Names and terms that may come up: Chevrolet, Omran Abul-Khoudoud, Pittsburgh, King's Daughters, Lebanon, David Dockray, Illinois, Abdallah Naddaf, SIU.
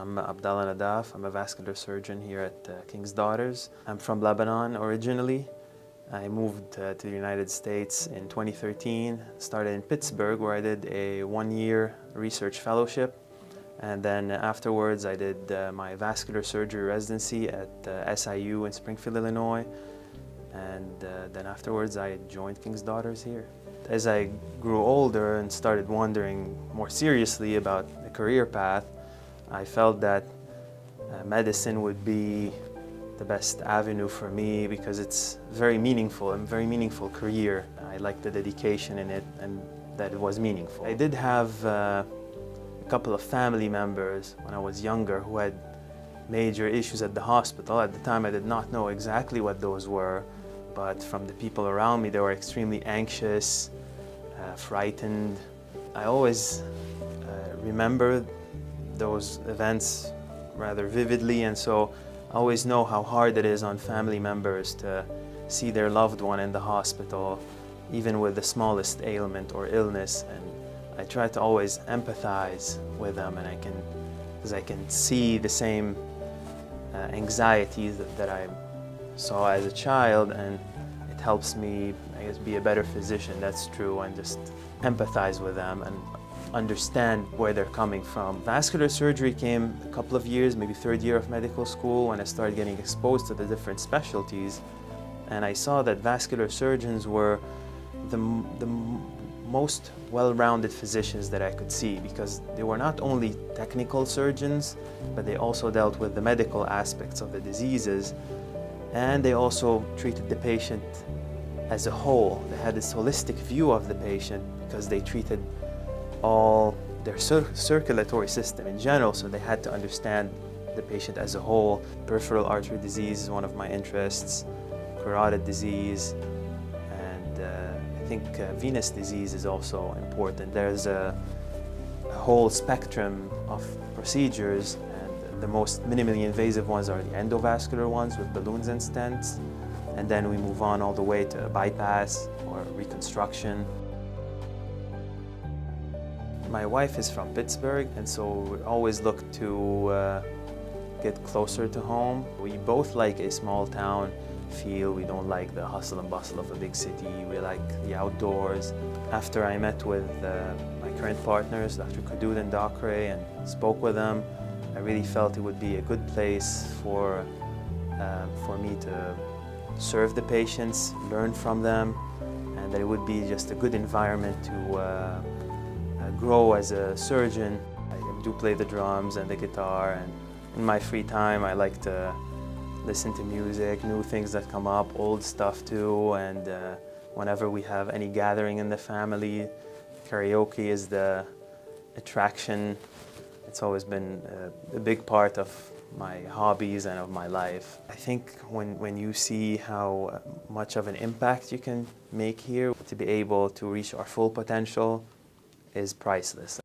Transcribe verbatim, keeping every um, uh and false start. I'm Abdallah Naddaf. I'm a vascular surgeon here at uh, King's Daughters. I'm from Lebanon originally. I moved uh, to the United States in twenty thirteen, started in Pittsburgh where I did a one-year research fellowship. And then afterwards I did uh, my vascular surgery residency at uh, S I U in Springfield, Illinois. And uh, then afterwards I joined King's Daughters here. As I grew older and started wondering more seriously about the career path, I felt that uh, medicine would be the best avenue for me because it's very meaningful, a very meaningful career. I liked the dedication in it and that it was meaningful. I did have uh, a couple of family members when I was younger who had major issues at the hospital. At the time I did not know exactly what those were, but from the people around me they were extremely anxious, uh, frightened. I always uh, remember those events rather vividly, and so I always know how hard it is on family members to see their loved one in the hospital, even with the smallest ailment or illness, and I try to always empathize with them, and I can, because I can see the same uh, anxieties that, that I saw as a child, and it helps me, I guess, be a better physician, that's true, and just empathize with them and understand where they're coming from. Vascular surgery came a couple of years, maybe third year of medical school, when I started getting exposed to the different specialties, and I saw that vascular surgeons were the, the most well-rounded physicians that I could see, because they were not only technical surgeons, but they also dealt with the medical aspects of the diseases, and they also treated the patient as a whole. They had this holistic view of the patient because they treated all their cir circulatory system in general, so they had to understand the patient as a whole. Peripheral artery disease is one of my interests, carotid disease, and uh, I think uh, venous disease is also important. There's a, a whole spectrum of procedures, and the most minimally invasive ones are the endovascular ones with balloons and stents, and then we move on all the way to bypass or reconstruction. My wife is from Pittsburgh, and so we always look to uh, get closer to home. We both like a small town feel. We don't like the hustle and bustle of a big city. We like the outdoors. After I met with uh, my current partners, Doctor Khoudoud and Dockray, and spoke with them, I really felt it would be a good place for, uh, for me to serve the patients, learn from them, and that it would be just a good environment to uh, I grow as a surgeon. I do play the drums and the guitar, and in my free time I like to listen to music, new things that come up, old stuff too, and uh, whenever we have any gathering in the family, karaoke is the attraction. It's always been a, a big part of my hobbies and of my life. I think when, when you see how much of an impact you can make here, to be able to reach our full potential is priceless.